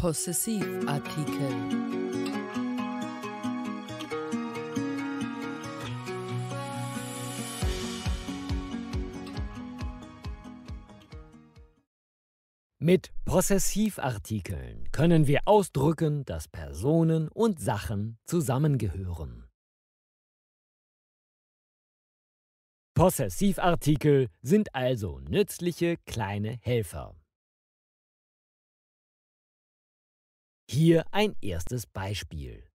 Possessivartikel. Mit Possessivartikeln können wir ausdrücken, dass Personen und Sachen zusammengehören. Possessivartikel sind also nützliche kleine Helfer. Hier ein erstes Beispiel.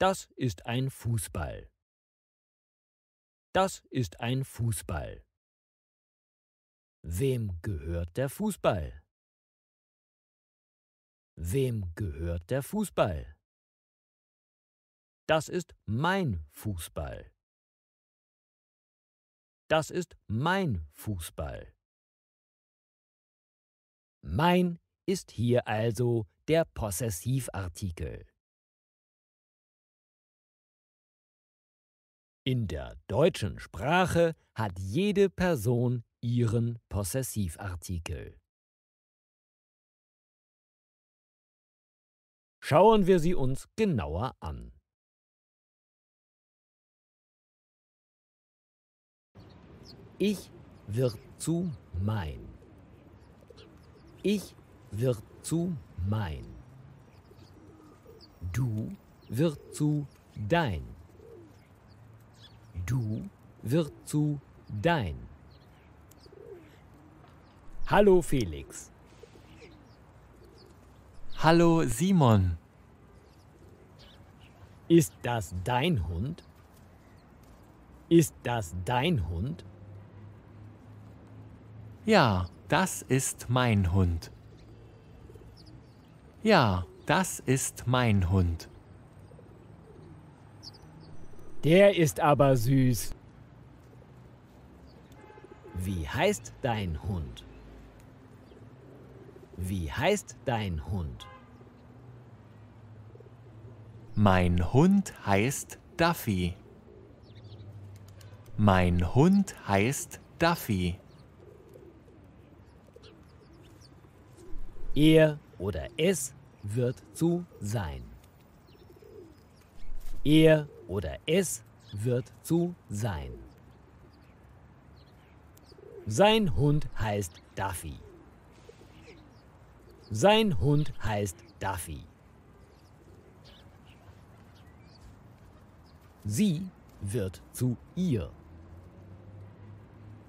Das ist ein Fußball. Das ist ein Fußball. Wem gehört der Fußball? Wem gehört der Fußball? Das ist mein Fußball. Das ist mein Fußball. Mein ist hier also der Possessivartikel. In der deutschen Sprache hat jede Person ihren Possessivartikel. Schauen wir sie uns genauer an. Ich wird zu mein. Ich wird zu mein. Du wird zu dein. Du wird zu dein. Hallo Felix. Hallo Simon. Ist das dein Hund? Ist das dein Hund? Ja, das ist mein Hund. Ja, das ist mein Hund. Der ist aber süß. Wie heißt dein Hund? Wie heißt dein Hund? Mein Hund heißt Duffy. Mein Hund heißt Duffy. Er oder es wird zu sein. Er oder es wird zu sein. Sein Hund heißt Duffy. Sein Hund heißt Duffy. Sie wird zu ihr.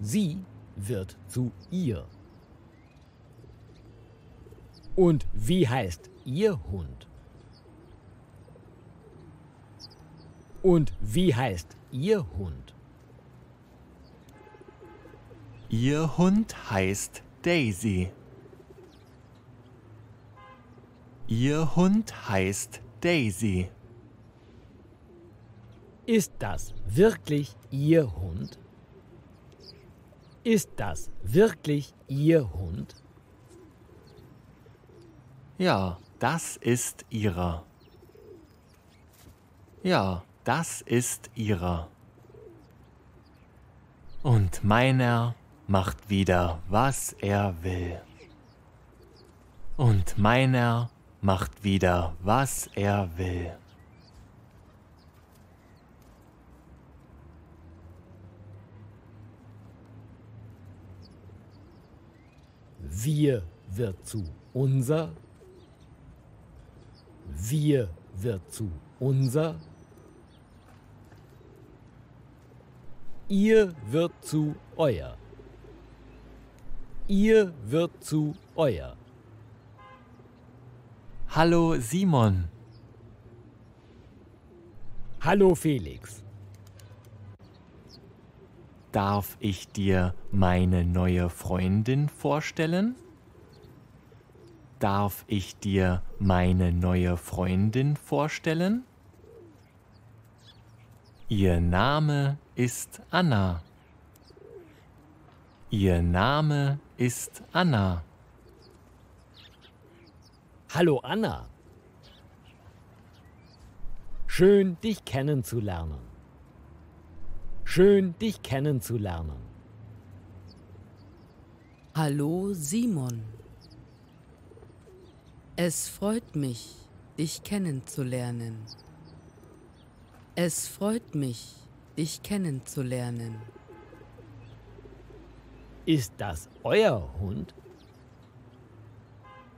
Sie wird zu ihr. Und wie heißt ihr Hund? Und wie heißt ihr Hund? Ihr Hund heißt Daisy. Ihr Hund heißt Daisy. Ist das wirklich ihr Hund? Ist das wirklich ihr Hund? Ja, das ist ihrer. Ja, das ist ihrer. Und meiner macht wieder, was er will. Und meiner macht wieder, was er will. Wir wird zu unser. Wir wird zu unser. Ihr wird zu euer. Ihr wird zu euer. Hallo Simon. Hallo Felix. Darf ich dir meine neue Freundin vorstellen? Darf ich dir meine neue Freundin vorstellen? Ihr Name ist Anna. Ihr Name ist Anna. Hallo Anna. Schön, dich kennenzulernen. Schön, dich kennenzulernen. Hallo Simon. Es freut mich, dich kennenzulernen. Es freut mich, dich kennenzulernen. Ist das euer Hund?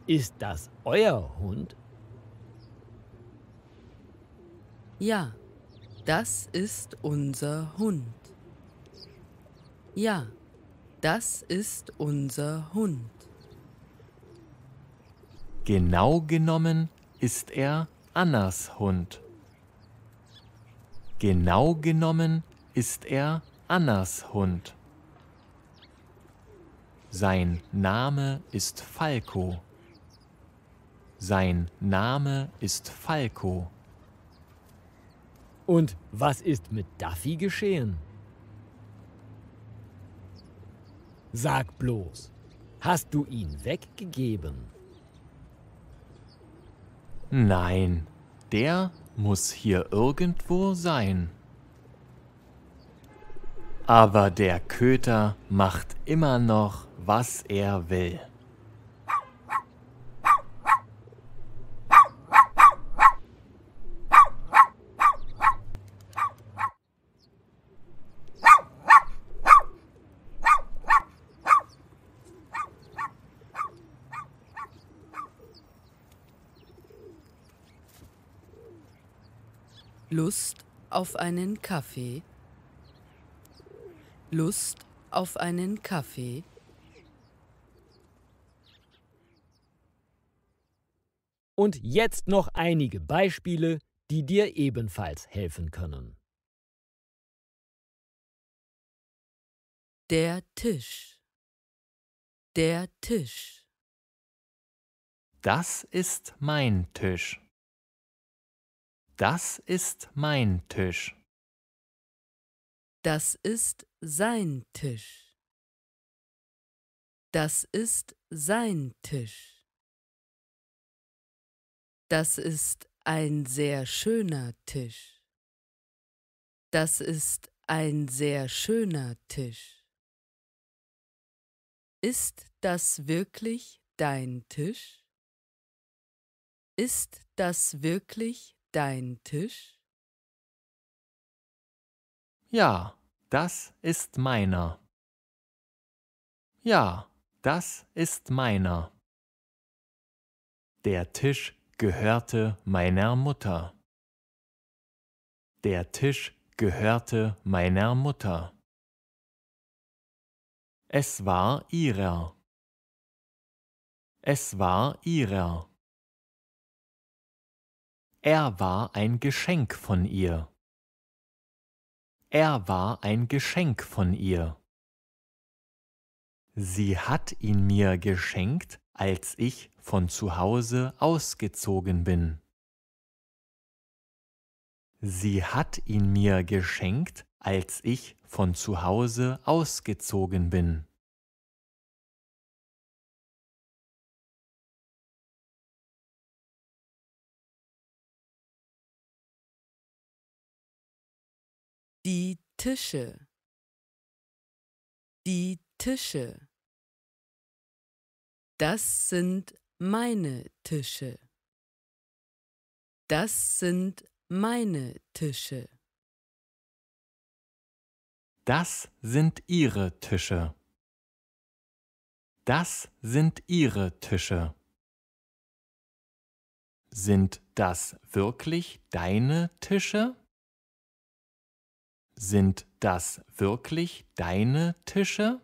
Ist das euer Hund? Ja, das ist unser Hund. Ja, das ist unser Hund. Genau genommen ist er Annas Hund. Genau genommen ist er Annas Hund. Sein Name ist Falco. Sein Name ist Falco. Und was ist mit Duffy geschehen? Sag bloß, hast du ihn weggegeben? Nein, der muss hier irgendwo sein. Aber der Köter macht immer noch, was er will. Lust auf einen Kaffee? Lust auf einen Kaffee? Und jetzt noch einige Beispiele, die dir ebenfalls helfen können. Der Tisch. Der Tisch. Das ist mein Tisch. Das ist mein Tisch. Das ist sein Tisch. Das ist sein Tisch. Das ist ein sehr schöner Tisch. Das ist ein sehr schöner Tisch. Ist das wirklich dein Tisch? Ist das wirklich dein Tisch? Ja, das ist meiner. Ja, das ist meiner. Der Tisch gehörte meiner Mutter. Der Tisch gehörte meiner Mutter. Es war ihrer. Es war ihrer. Er war ein Geschenk von ihr. Er war ein Geschenk von ihr. Sie hat ihn mir geschenkt, als ich von zu Hause ausgezogen bin. Sie hat ihn mir geschenkt, als ich von zu Hause ausgezogen bin. Die Tische. Die Tische. Das sind meine Tische. Das sind meine Tische. Das sind ihre Tische. Das sind ihre Tische. Sind das wirklich deine Tische? Sind das wirklich deine Tische?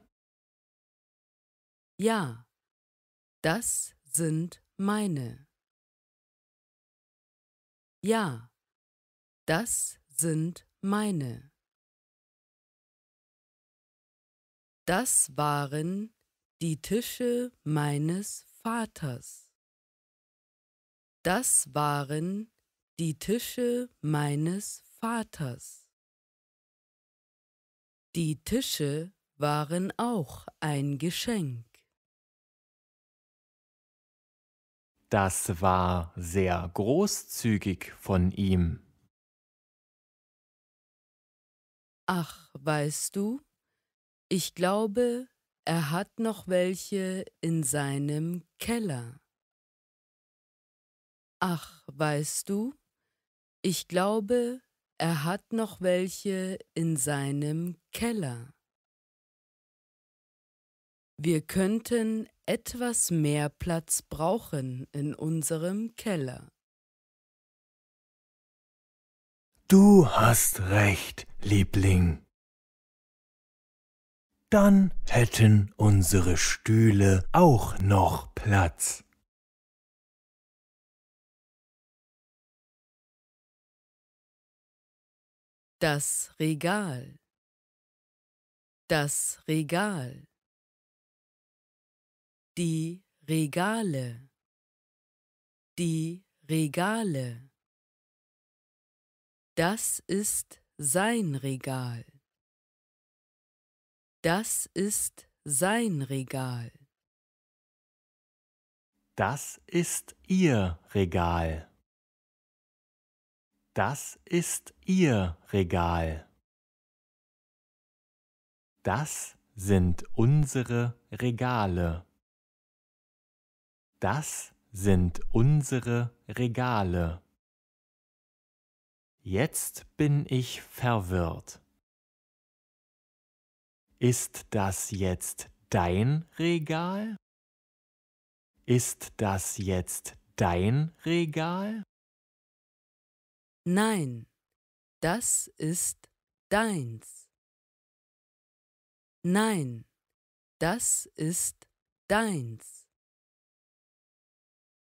Ja, das sind meine. Ja, das sind meine. Das waren die Tische meines Vaters. Das waren die Tische meines Vaters. Die Tische waren auch ein Geschenk. Das war sehr großzügig von ihm. Ach, weißt du, ich glaube, er hat noch welche in seinem Keller. Ach, weißt du, ich glaube, er hat noch welche in seinem Keller. Wir könnten etwas mehr Platz brauchen in unserem Keller. Du hast recht, Liebling. Dann hätten unsere Stühle auch noch Platz. Das Regal. Das Regal. Die Regale. Die Regale. Das ist sein Regal. Das ist sein Regal. Das ist ihr Regal. Das ist ihr Regal. Das sind unsere Regale. Das sind unsere Regale. Jetzt bin ich verwirrt. Ist das jetzt dein Regal? Ist das jetzt dein Regal? Nein, das ist deins. Nein, das ist deins.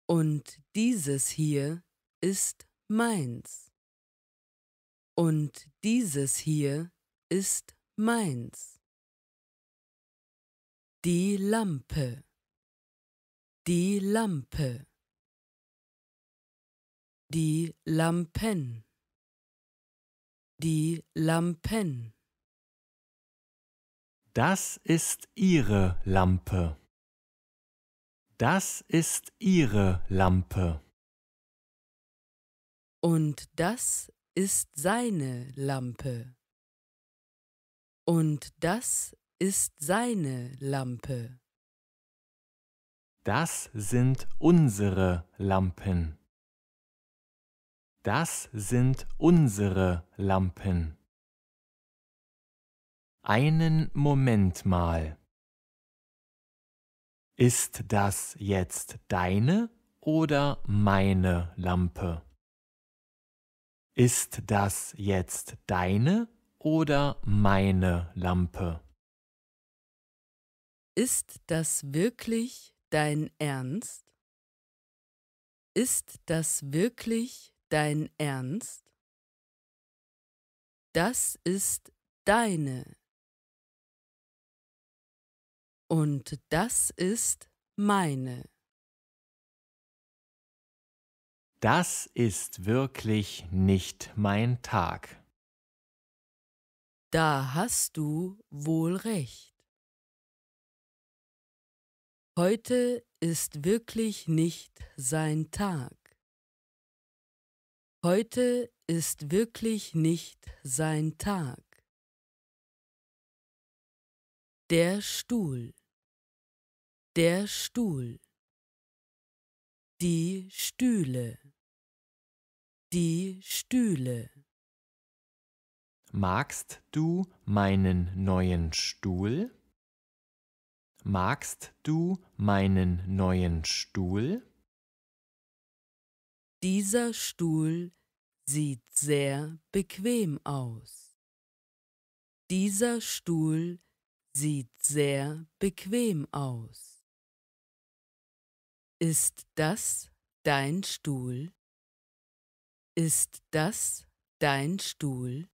Und dieses hier ist meins. Und dieses hier ist meins. Die Lampe. Die Lampe. Die Lampen. Die Lampen. Das ist ihre Lampe. Das ist ihre Lampe. Und das ist seine Lampe. Und das ist seine Lampe. Das sind unsere Lampen. Das sind unsere Lampen. Einen Moment mal. Ist das jetzt deine oder meine Lampe? Ist das jetzt deine oder meine Lampe? Ist das wirklich dein Ernst? Ist das wirklich dein Ernst? Das ist deine. Und das ist meine. Das ist wirklich nicht mein Tag. Da hast du wohl recht. Heute ist wirklich nicht sein Tag. Heute ist wirklich nicht sein Tag. Der Stuhl. Der Stuhl. Die Stühle. Die Stühle. Magst du meinen neuen Stuhl? Magst du meinen neuen Stuhl? Dieser Stuhl sieht sehr bequem aus. Dieser Stuhl sieht sehr bequem aus. Ist das dein Stuhl? Ist das dein Stuhl?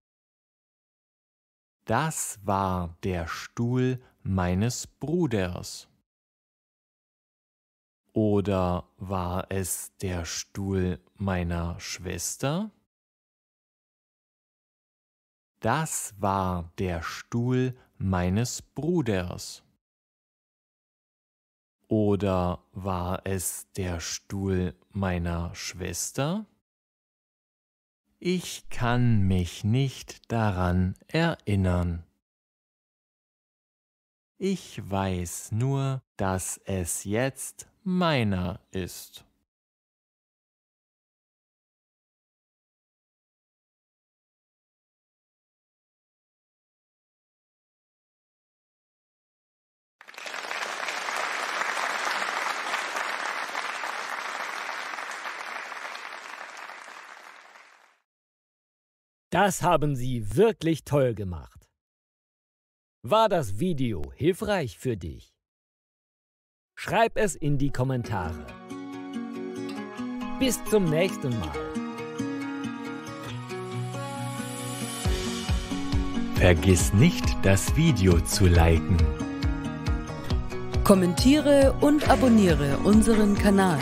Das war der Stuhl meines Bruders. Oder war es der Stuhl meiner Schwester? Das war der Stuhl meines Bruders. Oder war es der Stuhl meiner Schwester? Ich kann mich nicht daran erinnern. Ich weiß nur, dass es jetzt meiner ist. Das haben Sie wirklich toll gemacht. War das Video hilfreich für dich? Schreib es in die Kommentare. Bis zum nächsten Mal. Vergiss nicht, das Video zu liken. Kommentiere und abonniere unseren Kanal.